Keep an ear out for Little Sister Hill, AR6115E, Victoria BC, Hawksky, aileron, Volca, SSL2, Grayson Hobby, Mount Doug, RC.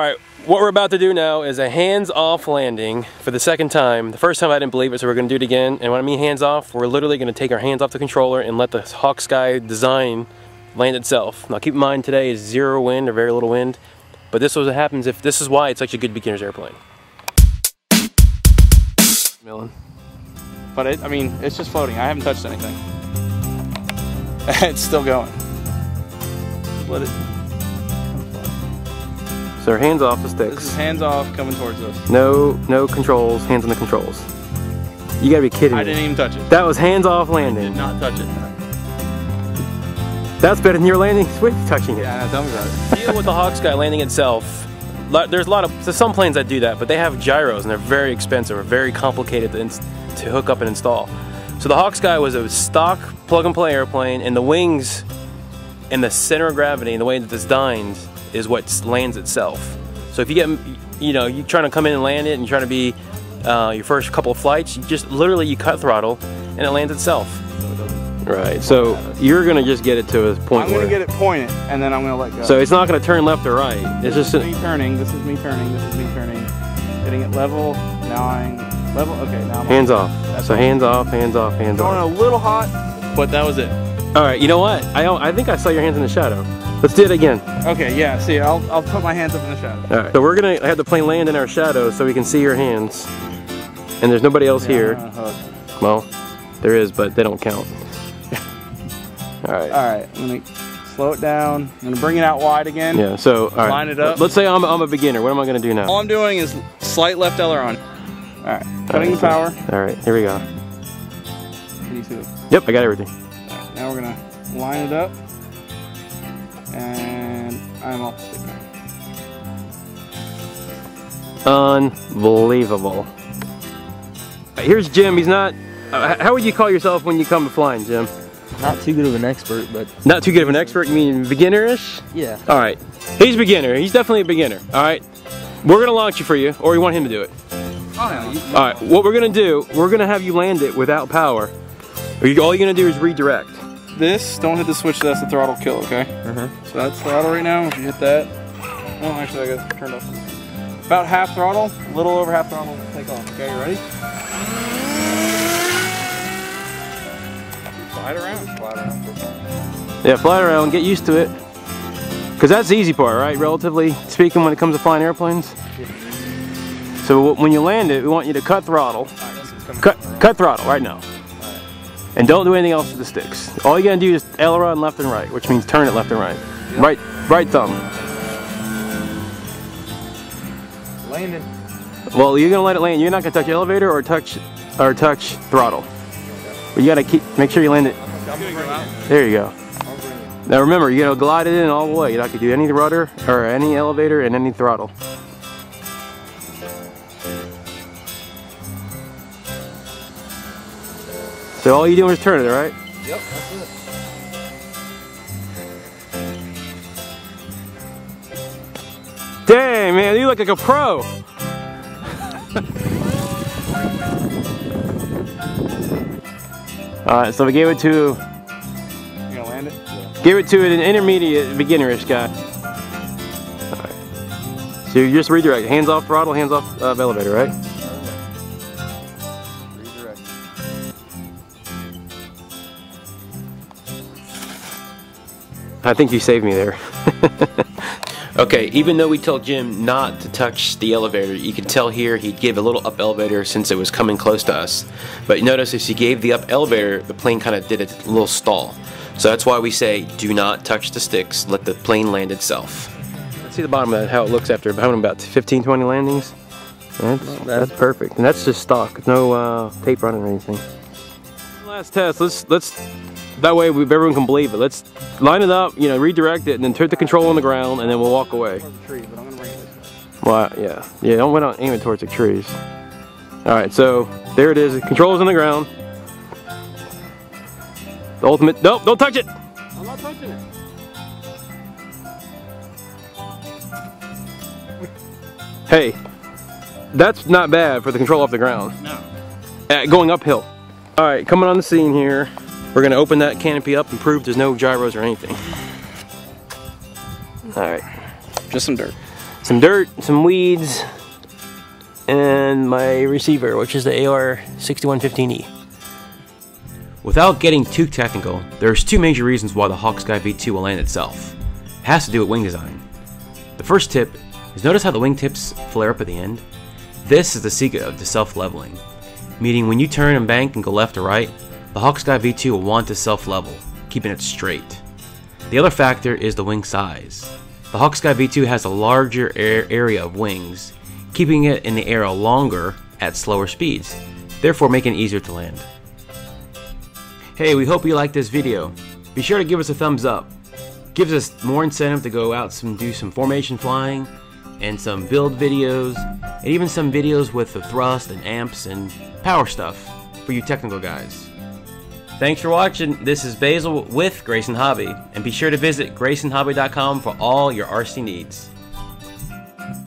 Alright, what we're about to do now is a hands-off landing for the second time. The first time I didn't believe it, so we're going to do it again. And when I mean hands-off, we're literally going to take our hands off the controller and let the Hawksky design land itself. Now keep in mind, today is zero wind or very little wind, but this is what happens. If this is why it's such a good beginner's airplane. But I mean, it's just floating. I haven't touched anything. It's still going. Let it. So our hands off the sticks. This is hands off, coming towards us. No controls, hands on the controls. You gotta be kidding me. I didn't even touch it. That was hands off landing. I did not touch it. That's better than your landing with touching it. Yeah, tell me about it. Deal with the Hawksky landing itself. There's a lot of, so some planes that do that, but they have gyros and they're very expensive or very complicated to hook up and install. So the Hawksky was a stock plug and play airplane, and the wings and the center of gravity and the way that it's designed is what lands itself. So if you get, you know, you're trying to come in and land it and trying to be your first couple of flights, you just literally you cut throttle and it lands itself. So it doesn't right, so you're gonna just get it to a point I'm where... I'm gonna get it pointed and then I'm gonna let go. So it's not gonna turn left or right. It's this just... This is me turning, this is me turning, this is me turning. Getting it level, now I'm level, okay, now I'm... Hands off. That's so hands off, hands off, hands going off. Going a little hot, but that was it. Alright, you know what? I think I saw your hands in the shadow. Let's do it again. Okay, yeah, see, I'll put my hands up in the shadow. All right, so we're gonna have the plane land in our shadow so we can see your hands. And there's nobody else here. Well, there is, but they don't count. All right. All right, I'm gonna slow it down. I'm gonna bring it out wide again. Yeah, so, all right. Line it up. Let's say I'm a beginner. What am I gonna do now? All I'm doing is slight left aileron. All right, cutting the power. All right, here we go. Can you see it? Yep, I got everything. All right, now we're gonna line it up. And I'm off the stick. Unbelievable. Here's Jim. He's not. How would you call yourself when you come to flying, Jim? Not too good of an expert, but. Not too good of an expert? You mean beginnerish? Yeah. All right. He's a beginner. He's definitely a beginner. All right. We're going to launch it for you, or you want him to do it? Oh, no. All right. What we're going to do, we're going to have you land it without power. All you're going to do is redirect. This, don't hit the switch, that's the throttle kill, okay? So that's throttle right now. If you hit that, oh, actually, I got turned off. About half throttle, a little over half throttle, take off. Okay, you ready? Slide around. Slide around. Yeah, fly around, get used to it. Because that's the easy part, right? Relatively speaking, when it comes to flying airplanes. Yeah. So when you land it, we want you to cut throttle. Right, cut throttle right now. And don't do anything else with the sticks. All you gotta do is aileron left and right, which means turn it left and right. Yep. Right thumb. Land it. Well, you're gonna let it land. You're not gonna touch elevator or touch throttle. But you gotta make sure you land it. There you go. Now remember, you're gonna glide it in all the way. You're not gonna do any rudder or any elevator and any throttle. So all you're doing is turn it, right? Yep, that's it. Dang, man, you look like a pro. All right, so we gave it to... You gonna land it? Yeah. Gave it to an intermediate, beginnerish guy. All right. So you just redirect. Hands off throttle, hands off elevator, right? I think you saved me there. Okay, even though we told Jim not to touch the elevator, you can tell here he gave a little up elevator since it was coming close to us. But notice as he gave the up elevator, the plane kind of did a little stall. So that's why we say do not touch the sticks, let the plane land itself. Let's see the bottom of that, how it looks after about 15, 20 landings. That's perfect. And that's just stock, there's no tape running or anything. Last test, let's that way everyone can believe it. Let's line it up, you know, redirect it, and then put the control on the ground, and then we'll walk away. Well, yeah. Yeah, don't aim it towards the trees. All right, so there it is. The control's on the ground. The ultimate, nope, don't touch it. I'm not touching it. Hey, that's not bad for the control off the ground. No. Going uphill. All right, coming on the scene here. We're gonna open that canopy up and prove there's no gyros or anything. All right, just some dirt. some dirt, some weeds, and my receiver, which is the AR6115E. Without getting too technical, there's two major reasons why the Hawksky V2 will land itself. It has to do with wing design. The first tip is notice how the wingtips flare up at the end? This is the secret of the self-leveling, meaning when you turn and bank and go left or right, the Hawksky V2 will want to self-level, keeping it straight. The other factor is the wing size. The Hawksky V2 has a larger area of wings, keeping it in the air longer at slower speeds, therefore making it easier to land. Hey, we hope you liked this video. Be sure to give us a thumbs up. Gives us more incentive to go out and do some formation flying, and some build videos, and even some videos with the thrust and amps and power stuff for you technical guys. Thanks for watching. This is Basil with Grayson Hobby, and be sure to visit graysonhobby.com for all your RC needs.